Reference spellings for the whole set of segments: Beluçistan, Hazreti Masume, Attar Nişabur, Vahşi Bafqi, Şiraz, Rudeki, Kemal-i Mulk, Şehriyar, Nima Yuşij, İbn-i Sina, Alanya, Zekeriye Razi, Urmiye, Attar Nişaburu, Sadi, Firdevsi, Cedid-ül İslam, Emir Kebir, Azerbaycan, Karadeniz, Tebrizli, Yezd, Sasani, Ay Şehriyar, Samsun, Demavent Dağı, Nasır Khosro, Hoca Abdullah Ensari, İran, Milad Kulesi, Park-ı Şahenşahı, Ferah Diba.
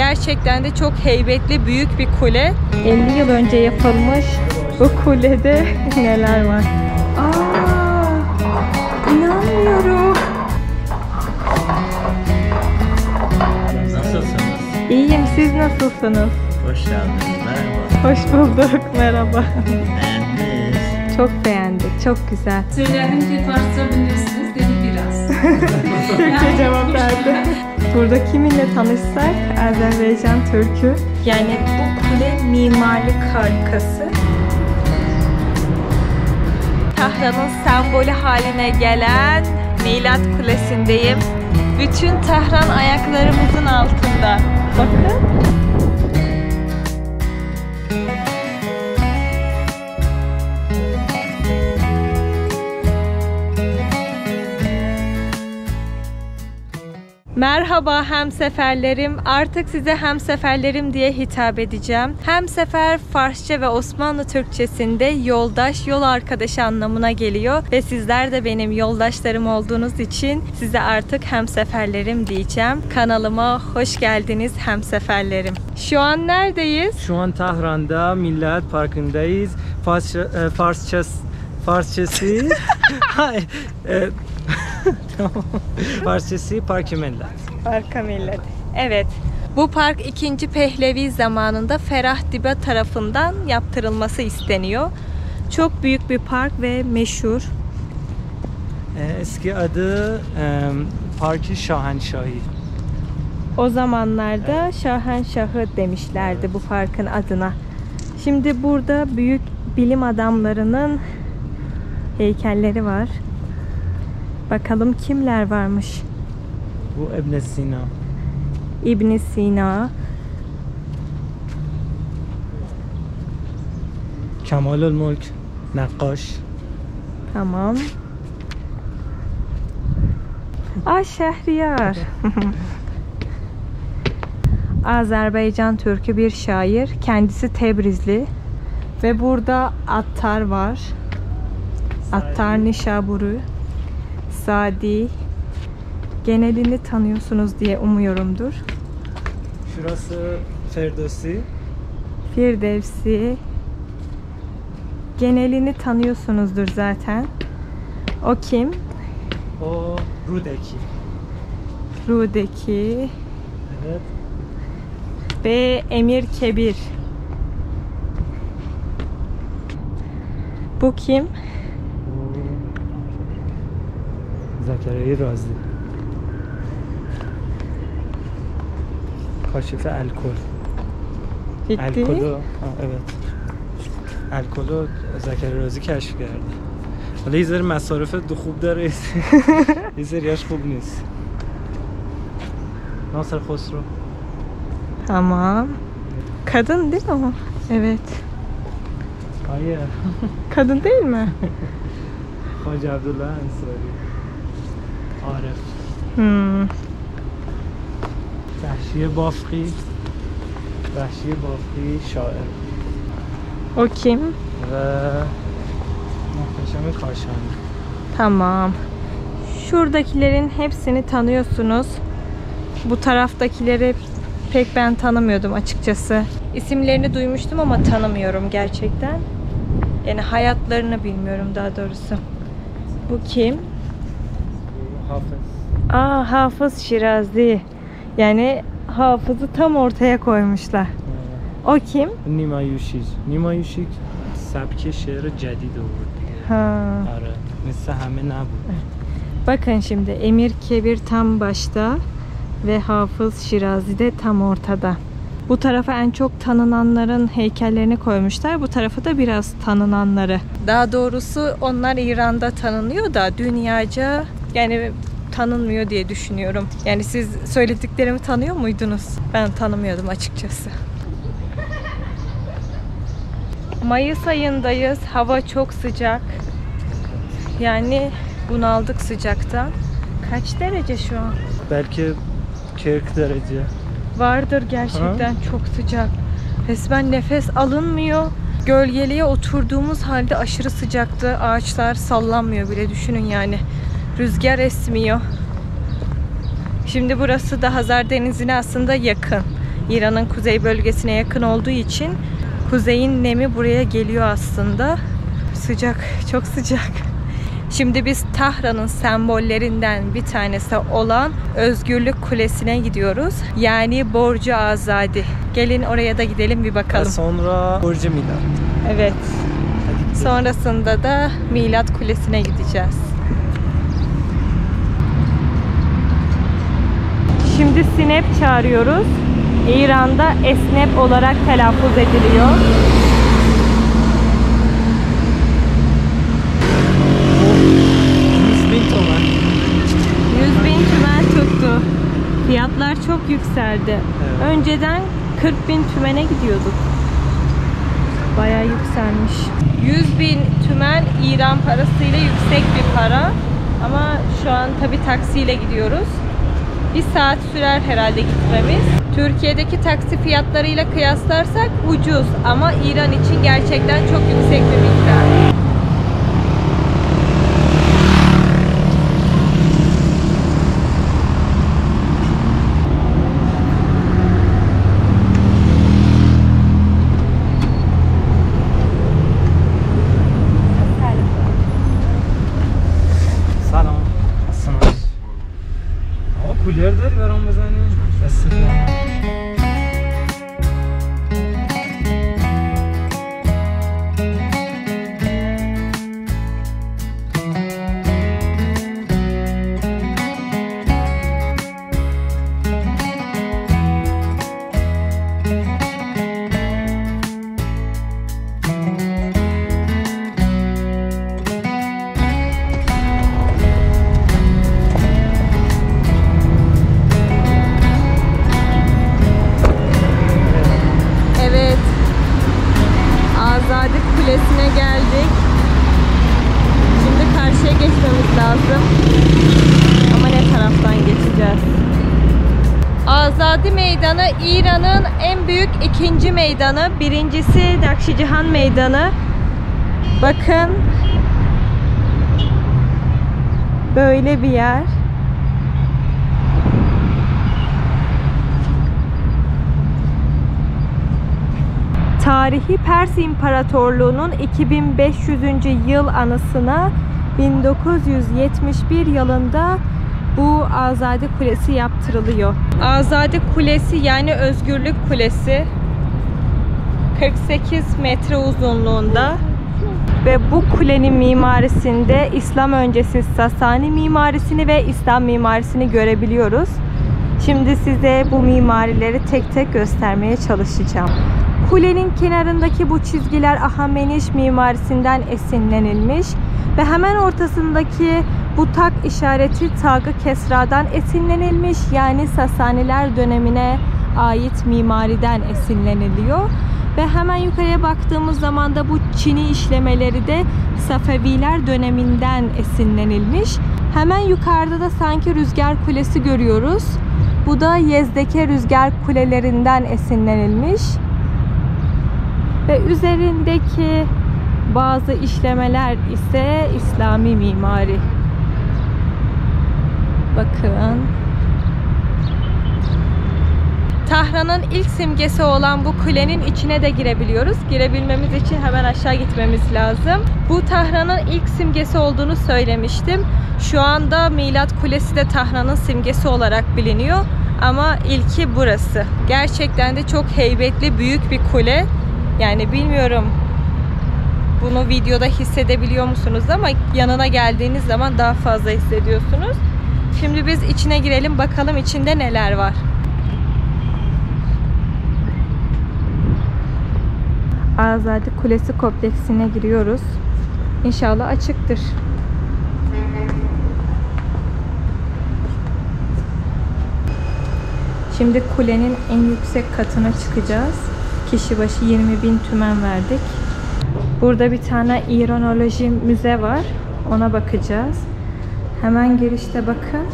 Gerçekten de çok heybetli, büyük bir kule. 50 yıl önce yapılmış bu kulede neler var. Aa, inanmıyorum. Nasılsınız? İyiyim, siz nasılsınız? Hoş geldiniz, merhaba. Hoş bulduk, merhaba. Beğendiniz. Çok beğendik, çok güzel. Söyledim ki Farsça bilirsiniz, dedi biraz. Türkçe cevap verdi. Buradaki kiminle tanışsak, Azerbaycan Türk'ü. Yani bu kule mimarlık harikası. Tahran'ın sembolü haline gelen Milad Kulesi'ndeyim. Bütün Tahran ayaklarımızın altında. Bakın. Merhaba hemseferlerim. Artık size hemseferlerim diye hitap edeceğim. Hemsefer Farsça ve Osmanlı Türkçesinde yoldaş, yol arkadaşı anlamına geliyor ve sizler de benim yoldaşlarım olduğunuz için size artık hemseferlerim diyeceğim. Kanalıma hoş geldiniz hemseferlerim. Şu an neredeyiz? Şu an Tahran'da Millet Parkı'ndayız. Farsçası. Hayır. Farsçası Park-ı Millet. Park-ı Millet. Evet. Bu park 2. Pehlevi zamanında Ferah Diba tarafından yaptırılması isteniyor. Çok büyük bir park ve meşhur. Eski adı Park-ı Şahenşahı. O zamanlarda evet. Şahenşahı demişlerdi evet. Bu parkın adına. Şimdi burada büyük bilim adamlarının heykelleri var. Bakalım kimler varmış? Bu İbn-i Sina. İbn-i Sina. Kemal-i Mulk, nakkaş. Tamam. Ay Şehriyar. Azerbaycan Türk'ü bir şair. Kendisi Tebrizli. Ve burada Attar var. Attar Nişaburu. Sadi. Genelini tanıyorsunuz diye umuyorumdur. Şurası Firdevsi. Firdevsi. Genelini tanıyorsunuzdur zaten. O kim? O Rudeki. Rudeki. Evet. Ve Emir Kebir. Bu kim? Zekeriye Razi. Kaşife alkol. Ciddi? Alkolü, evet. Alkolü Zekeriye Razi keşf geldi. Ama izler masarifet de خوب deriz. İzler yaş خوب نیست. Nasır Khosro. Tamam. Kadın değil mi? Evet. Hayır. Kadın değil mi? Hoca Abdullah Ensari. Arif. Vahşi Bafqi şair. O kim? Ve muhteşem Kaşani. Tamam. Şuradakilerin hepsini tanıyorsunuz. Bu taraftakileri pek ben tanımıyordum açıkçası. İsimlerini duymuştum ama tanımıyorum gerçekten. Yani hayatlarını bilmiyorum daha doğrusu. Bu kim? Hafız. Aa, Hafız Şirazi. Yani hafızı tam ortaya koymuşlar. Evet. O kim? Nima Yuşij. Nima Yuşij sabke şehri cedid olurdu. Ha. Evet. Mesela hemen abi. Bakın şimdi Emir Kebir tam başta ve Hafız Şirazi de tam ortada. Bu tarafa en çok tanınanların heykellerini koymuşlar. Bu tarafa da biraz tanınanları. Daha doğrusu onlar İran'da tanınıyor da dünyaca yani tanınmıyor diye düşünüyorum. Yani siz söylediklerimi tanıyor muydunuz? Ben tanımıyordum açıkçası. Mayıs ayındayız. Hava çok sıcak. Yani bunaldık sıcaktan. Kaç derece şu an? Belki 40 derece. Vardır gerçekten. Ha? Çok sıcak. Resmen nefes alınmıyor. Gölgeliğe oturduğumuz halde aşırı sıcaktı. Ağaçlar sallanmıyor bile. Düşünün yani. Rüzgar esmiyor. Şimdi burası da Hazar Denizi'ne aslında yakın. İran'ın kuzey bölgesine yakın olduğu için kuzeyin nemi buraya geliyor aslında. Sıcak, çok sıcak. Şimdi biz Tahran'ın sembollerinden bir tanesi olan Özgürlük Kulesi'ne gidiyoruz. Yani Borcu Azadi. Gelin oraya da gidelim bir bakalım. Sonra Borcu Milad. Evet. Sonrasında da Milad Kulesi'ne gideceğiz. Şimdi Sinep çağırıyoruz. İran'da esnep olarak telaffuz ediliyor. Tuttu. Fiyatlar çok yükseldi. Evet. Önceden 40.000 tümene gidiyorduk. Bayağı yükselmiş. 100.000 tümen İran parasıyla yüksek bir para. Ama şu an tabii taksiyle gidiyoruz. Bir saat sürer herhalde gitmemiz. Türkiye'deki taksi fiyatlarıyla kıyaslarsak ucuz. Ama İran için gerçekten çok yüksek bir miktar. İran'ın en büyük ikinci meydanı. Birincisi Nakşicihan Meydanı. Bakın. Böyle bir yer. Tarihi Pers İmparatorluğu'nun 2500. yıl anısına 1971 yılında bu Azadi Kulesi yaptırılıyor. Azadi Kulesi yani Özgürlük Kulesi 48 metre uzunluğunda ve bu kulenin mimarisinde İslam öncesi Sasani mimarisini ve İslam mimarisini görebiliyoruz. Şimdi size bu mimarileri tek tek göstermeye çalışacağım. Kulenin kenarındaki bu çizgiler Ahameniş mimarisinden esinlenilmiş ve hemen ortasındaki bu tak işareti Tag-ı Kesra'dan esinlenilmiş, yani Sasaniler dönemine ait mimariden esinleniliyor. Ve hemen yukarıya baktığımız zaman da bu çini işlemeleri de Safeviler döneminden esinlenilmiş. Hemen yukarıda da sanki rüzgar kulesi görüyoruz. Bu da Yezdeki rüzgar kulelerinden esinlenilmiş. Ve üzerindeki bazı işlemeler ise İslami mimari. Bakın. Tahran'ın ilk simgesi olan bu kulenin içine de girebiliyoruz. Girebilmemiz için hemen aşağı gitmemiz lazım. Bu Tahran'ın ilk simgesi olduğunu söylemiştim. Şu anda Milad Kulesi de Tahran'ın simgesi olarak biliniyor. Ama ilki burası. Gerçekten de çok heybetli, büyük bir kule. Yani bilmiyorum, bunu videoda hissedebiliyor musunuz ama yanına geldiğiniz zaman daha fazla hissediyorsunuz. Şimdi biz içine girelim, bakalım içinde neler var. Azadi Kulesi kompleksine giriyoruz. İnşallah açıktır. Şimdi kulenin en yüksek katına çıkacağız. Kişi başı 20.000 tümen verdik. Burada bir tane İranoloji müze var. Ona bakacağız. Hemen girişte bakın.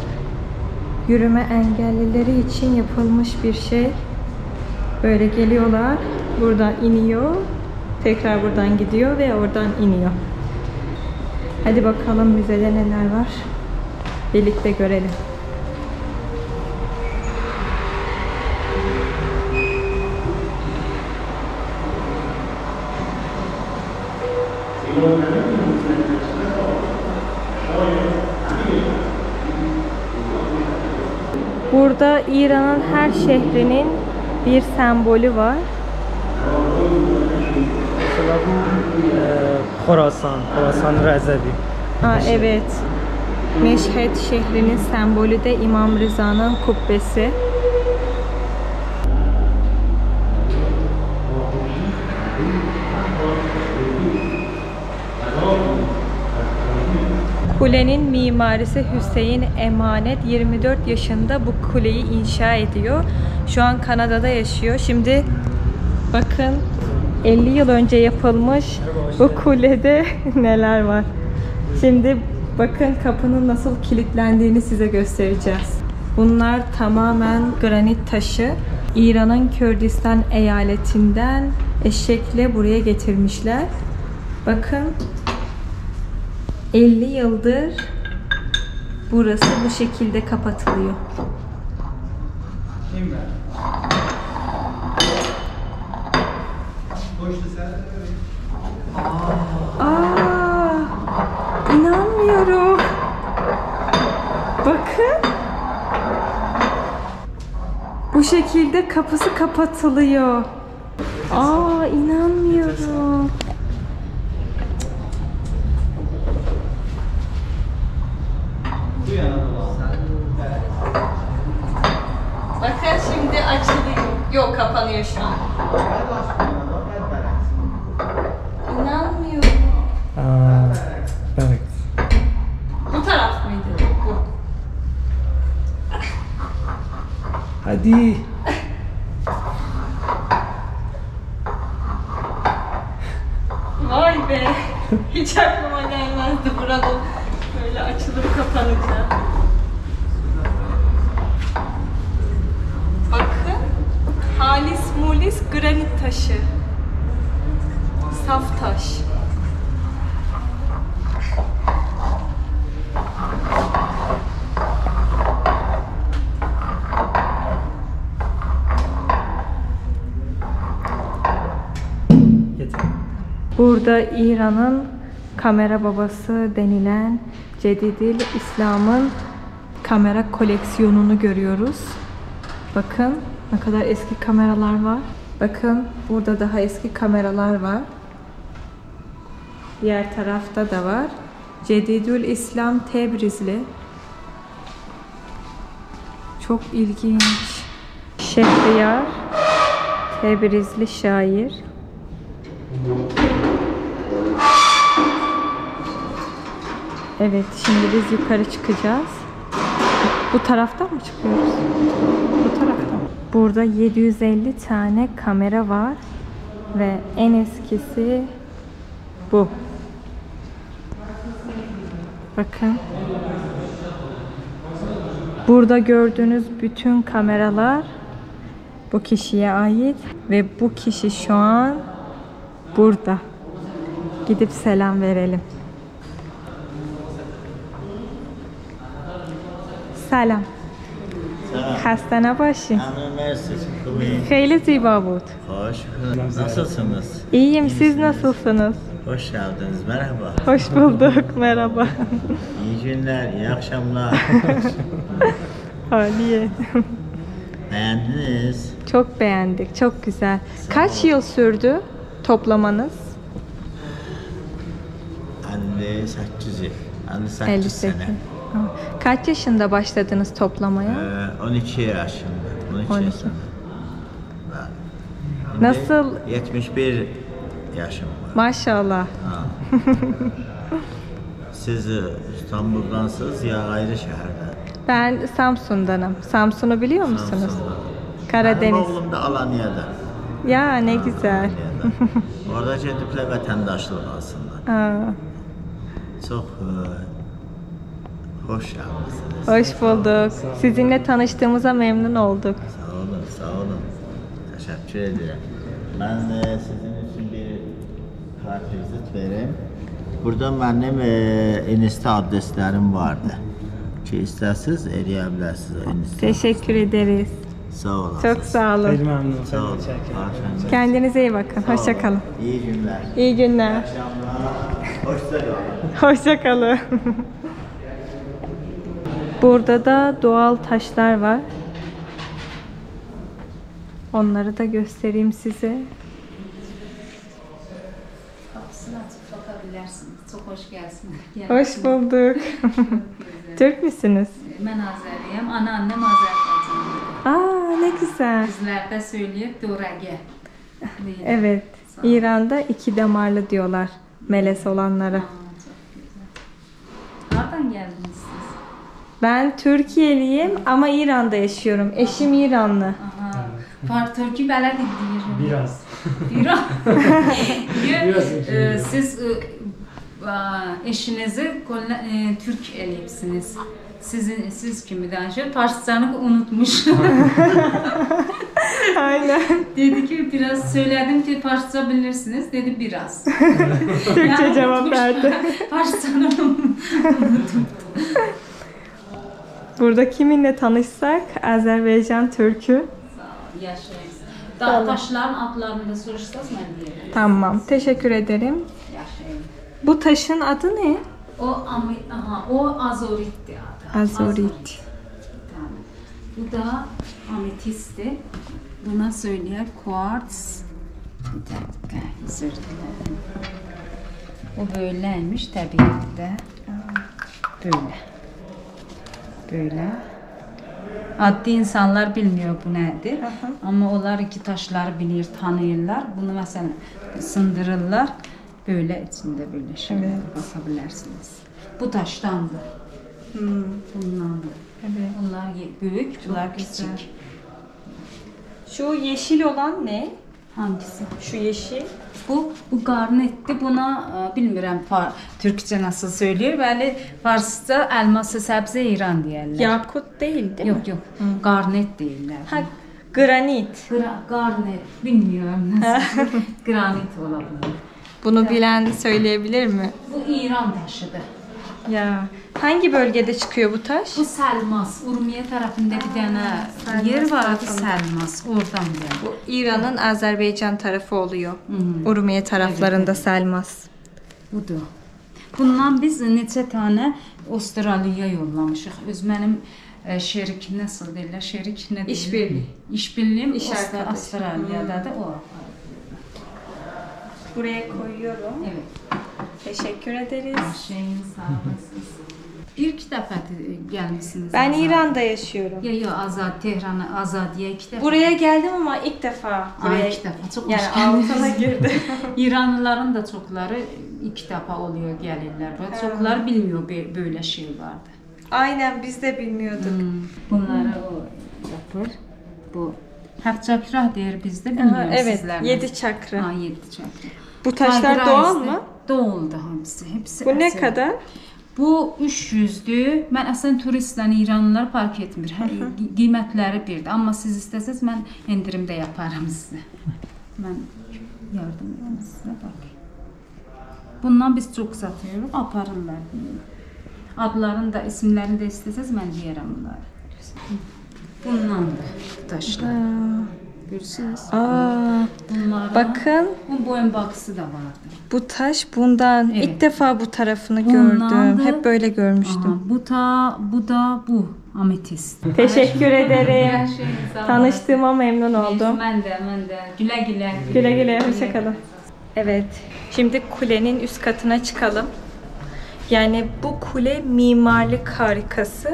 Yürüme engellileri için yapılmış bir şey. Böyle geliyorlar. Buradan iniyor. Tekrar buradan gidiyor ve oradan iniyor. Hadi bakalım müzede neler var. Birlikte görelim. Burada İran'ın her şehrinin bir sembolü var. Mesela bu Horasan Razavi. Evet. Meşhed şehrinin sembolü de İmam Rıza'nın kubbesi. Kulenin mimarisi Hüseyin Emanet 24 yaşında bu kuleyi inşa ediyor. Şu an Kanada'da yaşıyor. Şimdi bakın 50 yıl önce yapılmış bu kulede neler var. Şimdi bakın kapının nasıl kilitlendiğini size göstereceğiz. Bunlar tamamen granit taşı. İran'ın Kürdistan eyaletinden eşekle buraya getirmişler. Bakın 50 yıldır burası bu şekilde kapatılıyor. İnanmıyorum. Bakın. Bu şekilde kapısı kapatılıyor. İnanmıyorum. Bakın şimdi açılıyor. Yok, kapanıyor şu an. İnanmıyorum. Evet. Bu taraf mıydı? Bu. Hadi. Vay be. Hiç aklıma gelmezdi burada. Böyle açılıp kapanacak. Bakın. Halis mulis granit taşı. Saf taş. Burada İran'ın kamera babası denilen Cedid-ül İslam'ın kamera koleksiyonunu görüyoruz. Bakın ne kadar eski kameralar var. Bakın burada daha eski kameralar var. Diğer tarafta da var. Cedid-ül İslam Tebrizli. Çok ilginç. Şehriyar, Tebrizli şair. Evet, şimdi biz yukarı çıkacağız. Bu taraftan mı çıkıyoruz? Bu taraftan. Burada 750 tane kamera var ve en eskisi bu. Bakın. Burada gördüğünüz bütün kameralar bu kişiye ait ve bu kişi şu an burada. Gidip selam verelim. سلام. خسته نباشین. خیلی زیبا بود. خوش. Nasılsınız? İyiyim. Siz nasılsınız? Hoş geldiniz. Merhaba. Hoş bulduk. Merhaba. İyi günler, iyi akşamlar. Haliye. Beğendiniz? Çok beğendik. Çok güzel. Kaç yıl sürdü toplamanız? 58 yıl. 58 sene. Kaç yaşında başladınız toplamaya? 12 yaşında. 12 yaşında. Nasıl? 71 yaşım var. Maşallah. Siz İstanbul'dansınız ya ayrı şehirden? Ben Samsun'danım. Samsun'u biliyor musunuz? Samsun'dan. Karadeniz. Benim oğlum da Alanya'da. Ya ne güzel. Orada Cedid'le vatandaşlık aslında. Çok hoş geldiniz. Hoş bulduk. Sizinle tanıştığımıza memnun olduk. Sağ olun, sağ olun. Teşekkür ederim. Ben de sizin için bir kart vizit vereyim. Burada benim enişte adreslerim vardı. Ki isterseniz eriyemlersiniz. Teşekkür ederiz. Sağ olun. Çok sağ olun. Memnun. Sağ olun. Kendinize iyi bakın. Hoşça kalın. İyi günler. İyi günler. İyi akşamlar. Hoşçakalın. Burada da doğal taşlar var. Onları da göstereyim size. Kapısını açıp bakabilirsiniz. Çok hoş geldiniz. Hoş bulduk. Türk müsünüz? Ben Azeriyim. Anneannem Azerbaycanlı. Aa, ne güzel. Bizler de söylüyor Durage. Evet. İran'da iki damarlı diyorlar. Melez olanlara. Aa, çok güzel. Nereden geldiniz siz? Ben Türkiye'liyim ama İran'da yaşıyorum. Eşim İranlı. Aha. Var Türkü beledi diyorum. Biraz. Biraz. Siz eşinizi Türk elipsiniz. Sizin siz kimi daha önce Parsçanı unutmuş. Aynen. Dedi ki biraz söyledim ki Parsça bilirsiniz. Dedi biraz. Türkçe yani cevap verdi. Parsçanı unuttum. Burada kiminle tanışsak Azerbaycan Türk'ü. Yaşayız. Dağ taşların adlarını da soruştursanız ben diyeyim. Tamam. Teşekkür ederim. Yaşayın. Bu taşın adı ne? O Azorit'ti adı. Azorit. Tamam. Bu da ametisti. Buna söylüyor kuarts. Bir dakika. Özür dilerim. O böyleymiş tabiatta. Böyle. Böyle. Adli insanlar bilmiyor bu nedir. Aha. Ama onlar iki taşları bilir, tanıyırlar. Bunu mesela sındırırlar. Böyle içinde böyle şeyler bakabilirsiniz. Bu taştandı. Bundandı. Evet. Bunlar büyük, bunlar küçük. Şu yeşil olan ne? Hangisi? Şu yeşil. Bu garnetti. Buna bilmirəm Türkçe nasıl söylüyor. Böyle Farsça elması sebze İran deyirlər. Yakut değil değil mi? Yok yok. Hı. Garnet deyirlər. Ha, granit. Garnet. Bilmiyorum nasıl. Granit olabilir. Bunu bilen söyleyebilir mi? Bu İran taşıdır. Ya. Hangi bölgede çıkıyor bu taş? Bu Selmas. Urmiye tarafında bir tane yer var adı Selmas. Oradan yani. Bu İran'ın Azerbaycan tarafı oluyor. Hı-hı. Urmiye taraflarında evet. Selmas. Budur. Bundan biz neçə tane Avustraliyaya yollamışıq. Öz benim şerik nasıl deyirlər? Şerik ne? İşbirliği. İşbirliğim Avustralya'da da o. Buraya koyuyorum. Evet. Teşekkür ederiz. Şeyin sağ olasınız. Bir kitap gelmişsiniz. Ben Azad. İran'da yaşıyorum. Ya ya Azad Tehran'a Azadi'ye iki defa. Buraya geldim ama ilk defa. Buraya iki defa. Çok yani altına girdi. İranlıların da çokları iki defa oluyor gelirler. Evet. Çokları bilmiyor böyle şey vardı. Aynen biz de bilmiyorduk. Bunları o yapar. Bu. Hep çakrah der bizde bilmiyorum evet, sizler. Evet 7 çakra. Ha 7 çakra. Bu taşlar doğal mı? Doğal da hepsi. Bu ne kadar? Bu 300'dü. Ben aslında turistler, İranlılar fark etmir. Kıymetleri birdir. Ama siz isteseniz ben indirimde yaparım size. Ben yardım edeyim size bak. Bundan biz çok satıyoruz. Aparırlar. Adlarını da isimlerini de isteseniz ben diyerim bunları. Bundan da taşlar. Görürsünüz. Bakın. Bu boyun baksı da vardı. Bu taş bundan. Evet. İlk defa bu tarafını gördüm. Hep böyle görmüştüm. Aha, bu da ametist. Teşekkür ederim. Tanıştığıma memnun oldum. Ben de. Güle güle. Güle güle. Hoşçakalın. Evet. Şimdi kulenin üst katına çıkalım. Yani bu kule mimarlık harikası.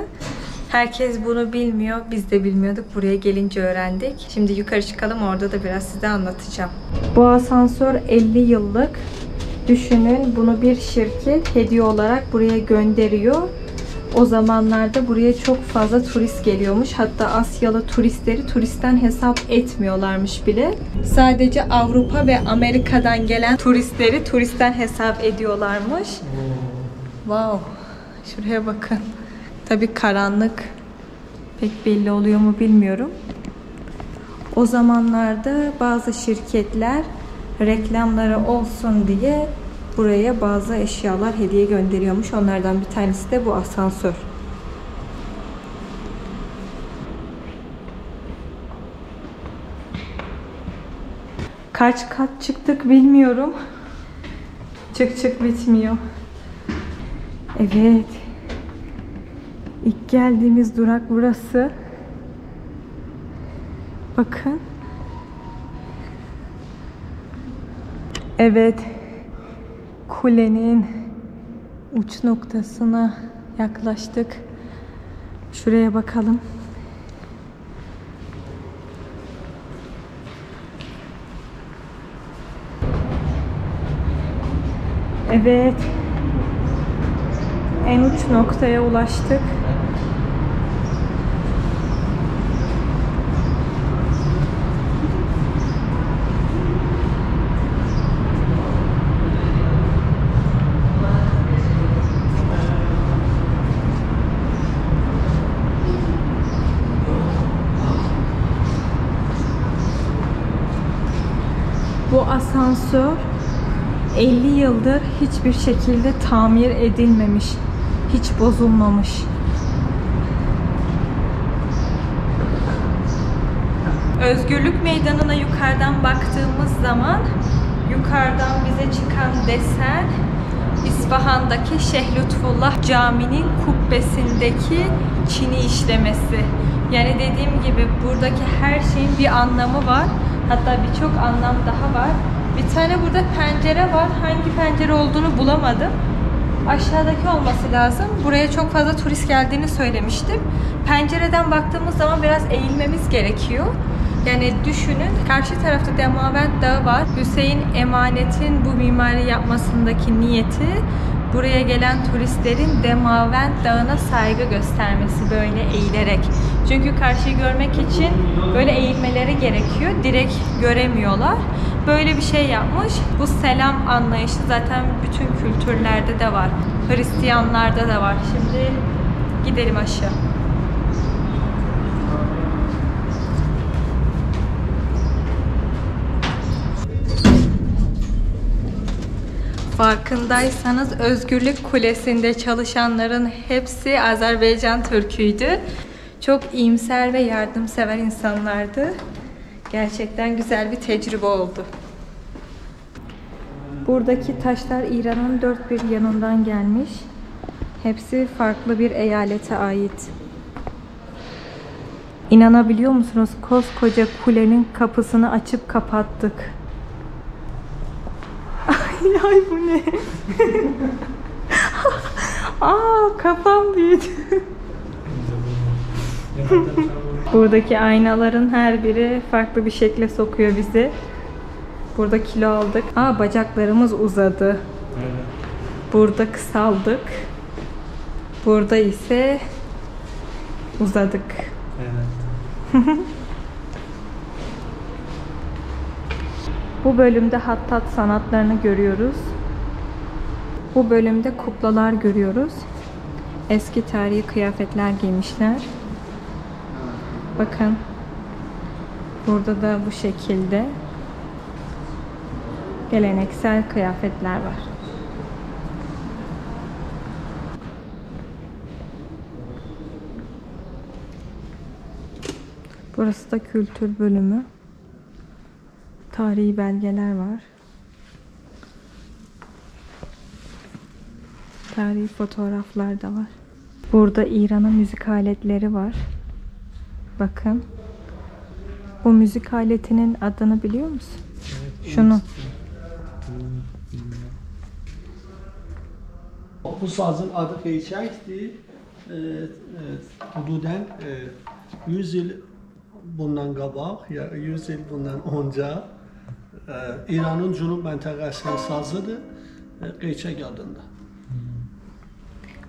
Herkes bunu bilmiyor. Biz de bilmiyorduk. Buraya gelince öğrendik. Şimdi yukarı çıkalım. Orada da biraz size anlatacağım. Bu asansör 50 yıllık. Düşünün bunu bir şirket hediye olarak buraya gönderiyor. O zamanlarda buraya çok fazla turist geliyormuş. Hatta Asyalı turistleri turistten hesap etmiyorlarmış bile. Sadece Avrupa ve Amerika'dan gelen turistleri turistten hesap ediyorlarmış. Wow. Şuraya bakın. Tabii karanlık pek belli oluyor mu bilmiyorum. O zamanlarda bazı şirketler reklamları olsun diye buraya bazı eşyalar hediye gönderiyormuş. Onlardan bir tanesi de bu asansör. Kaç kat çıktık bilmiyorum. Çık çık bitmiyor. Evet. İlk geldiğimiz durak burası. Bakın. Evet. Kulenin uç noktasına yaklaştık. Şuraya bakalım. Evet. En uç noktaya ulaştık. Bu asansör 50 yıldır hiçbir şekilde tamir edilmemiş. Hiç bozulmamış. Özgürlük Meydanı'na yukarıdan baktığımız zaman yukarıdan bize çıkan desen İsfahan'daki Şeyh Lütfullah Camii'nin kubbesindeki çini işlemesi. Yani dediğim gibi buradaki her şeyin bir anlamı var. Hatta birçok anlam daha var. Bir tane burada pencere var. Hangi pencere olduğunu bulamadım. Aşağıdaki olması lazım. Buraya çok fazla turist geldiğini söylemiştim. Pencereden baktığımız zaman biraz eğilmemiz gerekiyor. Yani düşünün, karşı tarafta Demavent Dağı var. Hüseyin Emanet'in bu mimari yapmasındaki niyeti buraya gelen turistlerin Demavent Dağı'na saygı göstermesi böyle eğilerek. Çünkü karşıyı görmek için böyle eğilmeleri gerekiyor. Direkt göremiyorlar. Böyle bir şey yapmış. Bu selam anlayışı zaten bütün kültürlerde de var. Hristiyanlarda da var. Şimdi gidelim aşağı. Farkındaysanız Özgürlük Kulesi'nde çalışanların hepsi Azerbaycan Türküydü. Çok iyimser ve yardımsever insanlardı. Gerçekten güzel bir tecrübe oldu. Buradaki taşlar İran'ın dört bir yanından gelmiş. Hepsi farklı bir eyalete ait. İnanabiliyor musunuz? Koskoca kulenin kapısını açıp kapattık. Ay bu ne? Aa, kafam büyüdü. Buradaki aynaların her biri farklı bir şekle sokuyor bizi. Burada kilo aldık. Aa, bacaklarımız uzadı. Evet. Burada kısaldık. Burada ise uzadık. Evet. Bu bölümde hattat sanatlarını görüyoruz. Bu bölümde kuklalar görüyoruz. Eski tarihi kıyafetler giymişler. Bakın. Burada da bu şekilde geleneksel kıyafetler var. Burası da kültür bölümü. Tarihi belgeler var. Tarihi fotoğraflar da var. Burada İran'ın müzik aletleri var. Bakın. Bu müzik aletinin adını biliyor musun? Evet, şunu. Bu sazın adı Feyşek'ti. Hududen 100 yıl bundan kabak, ya 100 yıl bundan önce İran'ın Cunub mentegesinin sazıdır. Qeyçək adında.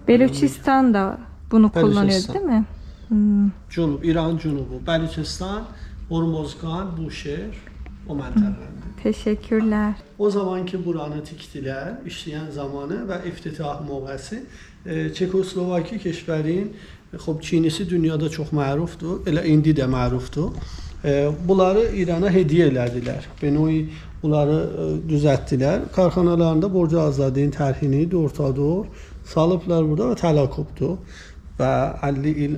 Beluçistan da bunu kullanıyor değil mi? Hmm. Cunub, İran Cunubu, Beluçistan, Hormozgan, Buşehr o mentegelerdir. Teşekkürler. O zamanki buranı tikdilər, işleyen zamanı ve iftitah mövqəsi Çekoslovaki keşfərin Çinisi dünyada çox mərufdur, elə indi də mərufdur. Bunları İrana hediye elədilər. Benoy bunları düzəltdilər. Karxanalarında Borca Azadi'nin tərhini doğru salıblar burada ve təlakubdur. Və 50 il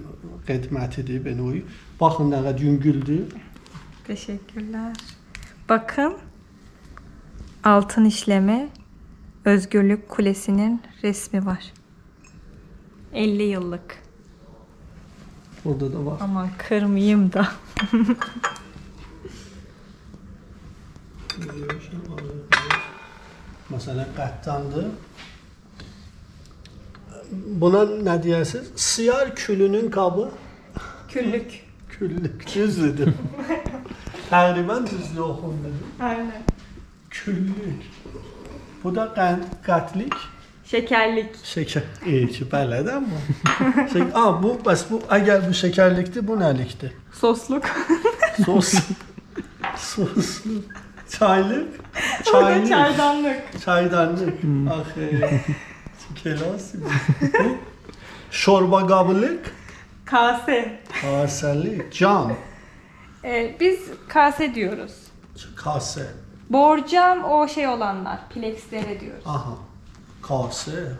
qədmətidir Benoy. Baxın nə qədər yüngüldür. Teşekkürler. Bakın altın işleme Özgürlük Kulesi'nin resmi var. 50 yıllık. Burada da var. Aman kırmayayım da. Mesela qattandı. Buna ne deyirsiniz? Siyar külünün kabı. Küllük. Küllük. Düzdür. Təqribən düzlü oxundu. Aynen. Küllük. Bu da qatlik. Şekerlik. Şeker. İyi ki bəli də bu. Aa bu bəs bu əgər bu şekerlikdir, bu nəlikdir? Sosluk. Sosluk. Sosluk. Çaylık. Çaylık. Çaydanlık. Çaydanlık. Axı. Kelasik. Şorba qabılık. Kase. Kaselik. Cam. Biz kase diyoruz. Kase. Borcam o şey olanlar. Plexlere diyoruz. Aha. Kase.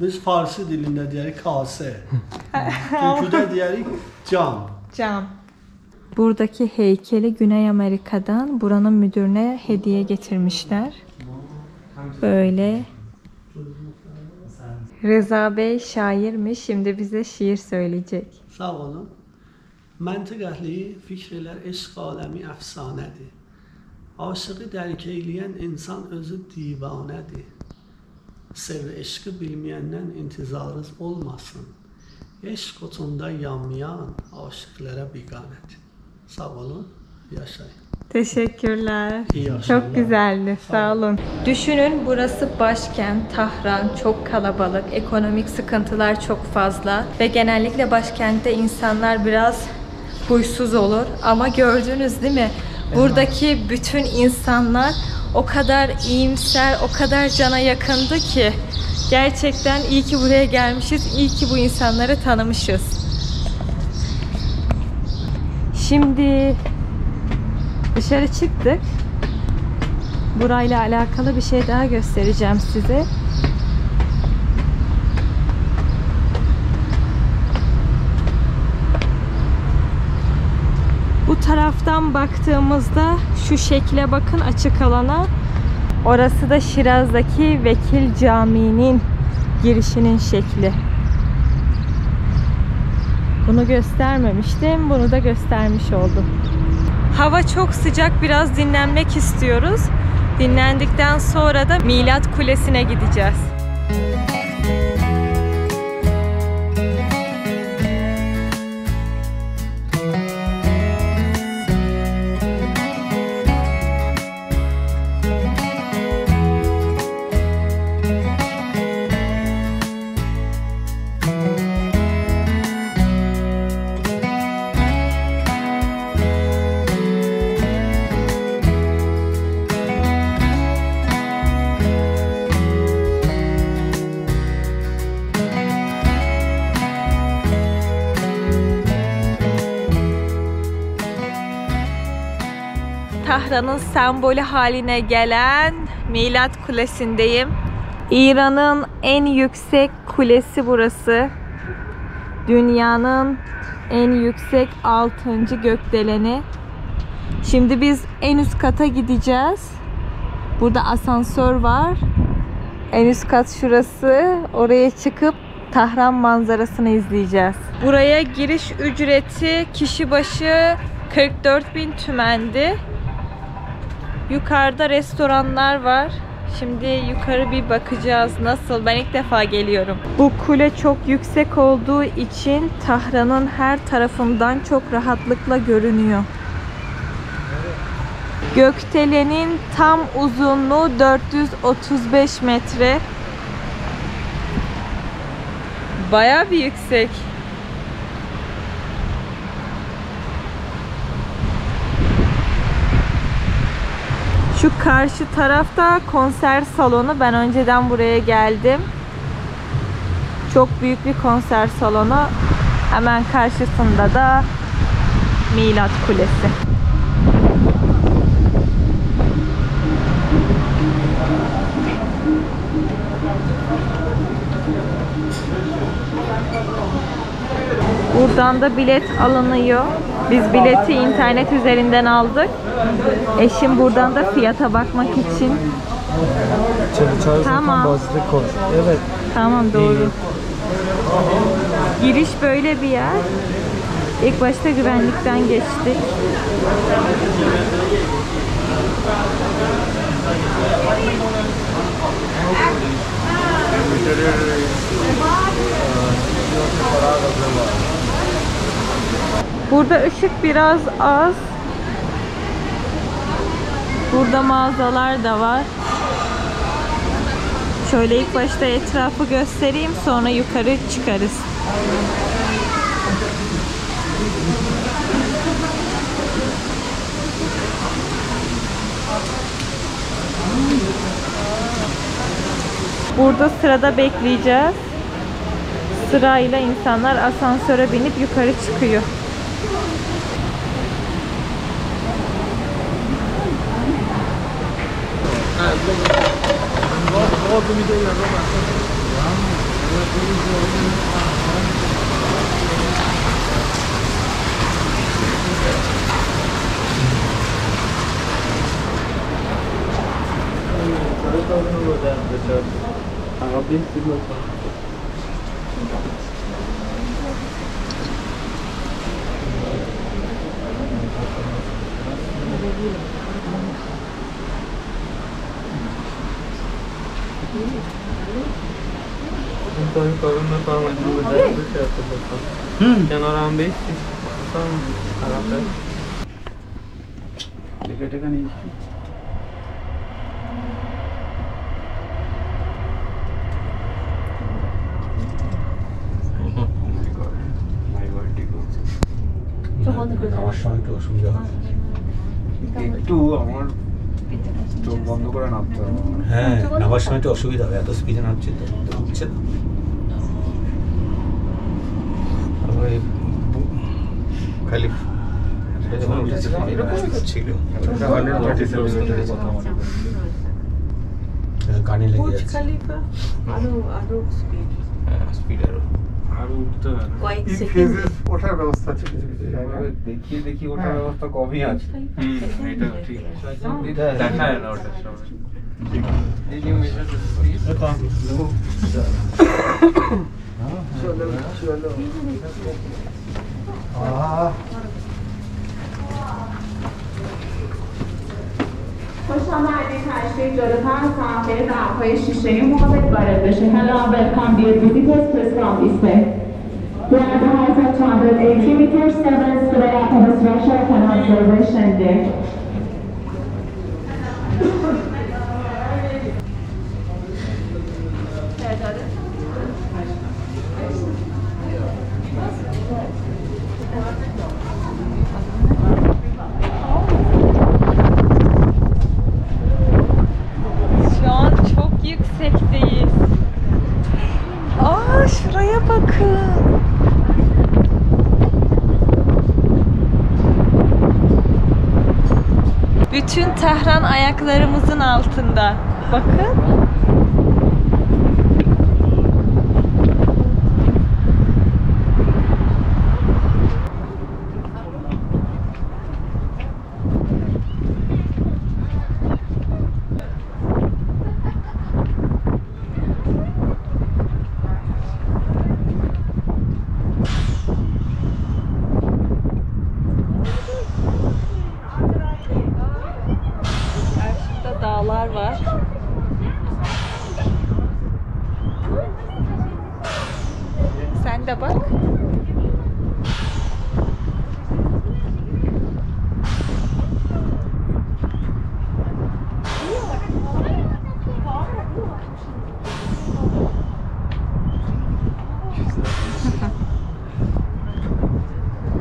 Biz Farsi dilinde diyerik kase. Türkçe'de diyerik cam. Cam. Buradaki heykeli Güney Amerika'dan buranın müdürüne hediye getirmişler. Böyle. Rıza Bey şairmiş. Şimdi bize şiir söyleyecek. Sağ olun. Məntiqəli fikirlər eşq aləmi əfsanədir. Aşığı dərk eyləyən insan özü divanədir. Sevr eşqi bilməyəndən intizarız olmasın. Eşq otunda yanmayan aşıqlara biganədir. Sağ olun, yaşayın. Teşekkürler. Çok güzeldi. Sağ olun. Düşünün burası başkent Tahran, çok kalabalık, ekonomik sıkıntılar çok fazla ve genellikle başkentte insanlar biraz huysuz olur ama gördünüz değil mi? Buradaki bütün insanlar o kadar iyimser, o kadar cana yakındı ki gerçekten iyi ki buraya gelmişiz, iyi ki bu insanları tanımışız. Şimdi dışarı çıktık. Burayla alakalı bir şey daha göstereceğim size. Bu taraftan baktığımızda şu şekle bakın, açık alana. Orası da Şiraz'daki Vekil Camii'nin girişinin şekli. Bunu göstermemiştim. Bunu da göstermiş oldum. Hava çok sıcak, biraz dinlenmek istiyoruz. Dinlendikten sonra da Milad Kulesi'ne gideceğiz. Tahran'ın sembolü haline gelen Milad Kulesi'ndeyim. İran'ın en yüksek kulesi burası. Dünyanın en yüksek 6. gökdeleni. Şimdi biz en üst kata gideceğiz. Burada asansör var. En üst kat şurası. Oraya çıkıp Tahran manzarasını izleyeceğiz. Buraya giriş ücreti kişi başı 44.000 tümendi. Yukarıda restoranlar var. Şimdi yukarı bir bakacağız nasıl. Ben ilk defa geliyorum. Bu kule çok yüksek olduğu için Tahran'ın her tarafından çok rahatlıkla görünüyor. Gökdelenin tam uzunluğu 435 metre. Bayağı bir yüksek. Şu karşı tarafta konser salonu. Ben önceden buraya geldim. Çok büyük bir konser salonu. Hemen karşısında da Milad Kulesi. Buradan da bilet alınıyor. Biz bileti internet üzerinden aldık. Eşim buradan da fiyata bakmak için Çay tamam. Zaten bazlık koy. Evet. Tamam doğru. Giriş böyle bir yer. İlk başta güvenlikten geçtik. Burada ışık biraz az. Burada mağazalar da var. Şöyle ilk başta etrafı göstereyim, sonra yukarı çıkarız. Burada sırada bekleyeceğiz. Sırayla insanlar asansöre binip yukarı çıkıyor. হ্যাঁ নামার সময় একটু অসুবিধা হবে, এত স্পিডে নামছে তো হচ্ছে না। খালি ছিল কানে লেগে যাচ্ছে خوش آمدید تشریف داره پرسم به درهای شیشه این موقع وارد بشه. Hello, welcome dear visitors from Israel. We are at the height of 280 meters, 7 story up of a structure for an observation deck. Bütün Tahran ayaklarımızın altında. Bakın.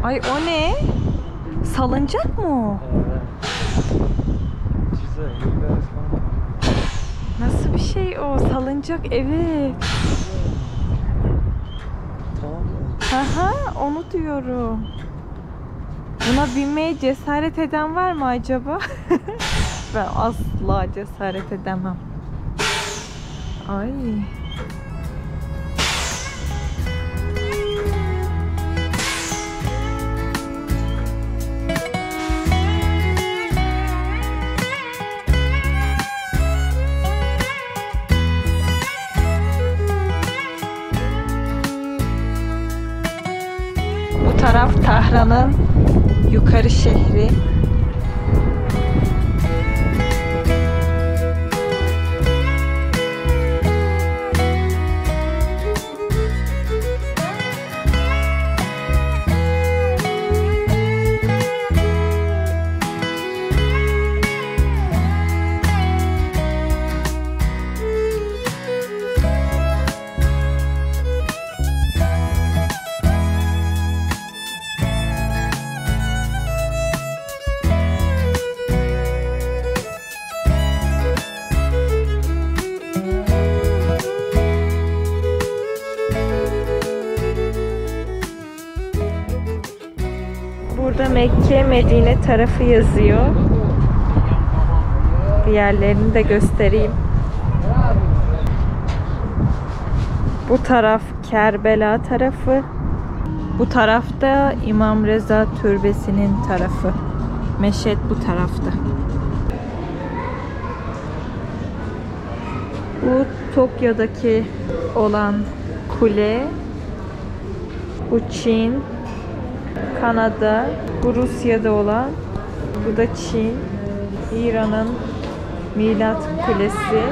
Ay o ne? Salıncak mı? Nasıl bir şey o? Salıncak evi. Aha, onu diyorum. Buna binmeye cesaret eden var mı acaba? Ben asla cesaret edemem. Ay. taraf Tahran'ın yukarı şehri. Mekke, Medine tarafı yazıyor. Diğerlerini de göstereyim. Bu taraf Kerbela tarafı. Bu tarafta İmam Rıza Türbesi'nin tarafı. Meşhed bu tarafta. Bu Tokyo'daki olan kule. Bu Çin. Kanada, bu Rusya'da olan, bu da Çin, İran'ın Milad Kulesi,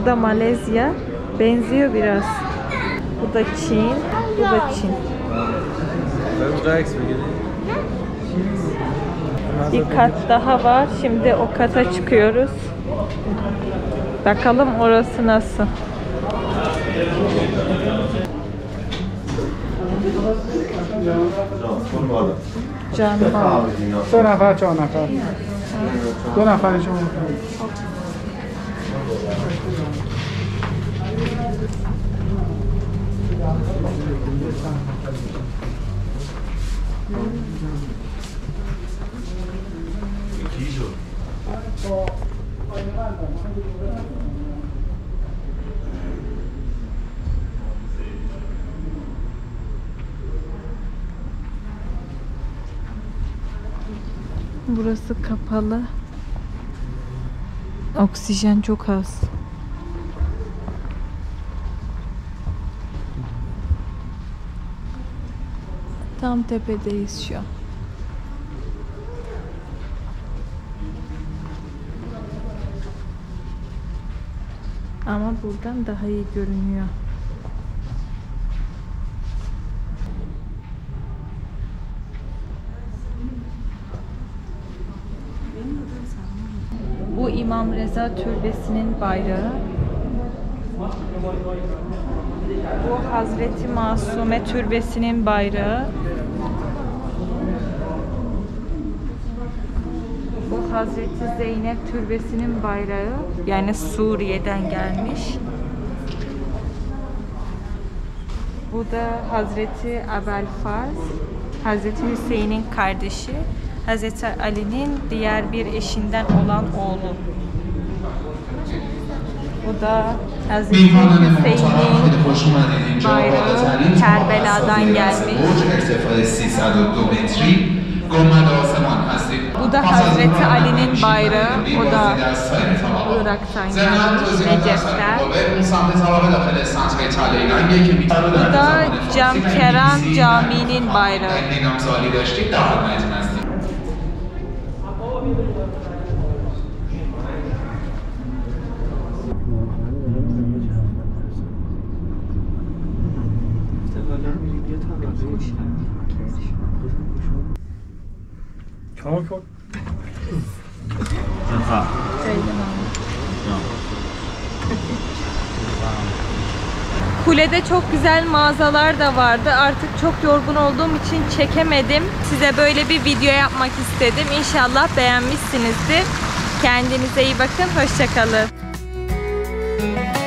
bu da Malezya, benziyor biraz. Bu da Çin, bu da Çin. Bir kat daha var, şimdi o kata çıkıyoruz. Bakalım orası nasıl? Burası kapalı. Oksijen çok az. Tam tepedeyiz şu an. Ama buradan daha iyi görünüyor. İmam Rıza Türbesi'nin bayrağı. Bu Hazreti Masume Türbesi'nin bayrağı. Bu Hazreti Zeynep Türbesi'nin bayrağı. Yani Suriye'den gelmiş. Bu da Hazreti Abelfaz. Hazreti Hüseyin'in kardeşi. Hazreti Ali'nin diğer bir eşinden olan oğlu. Bu da Hazreti Hüseyin'in bayrağı Kerbela'dan gelmiş. Bu da Hazreti Ali'nin bayrağı, o da Irak'tan gelmiş, Necef'ten. Bu da Camkeran Camii'nin bayrağı. Kulede çok güzel mağazalar da vardı. Artık çok yorgun olduğum için çekemedim. Size böyle bir video yapmak istedim. İnşallah beğenmişsinizdir. Kendinize iyi bakın. Hoşça kalın.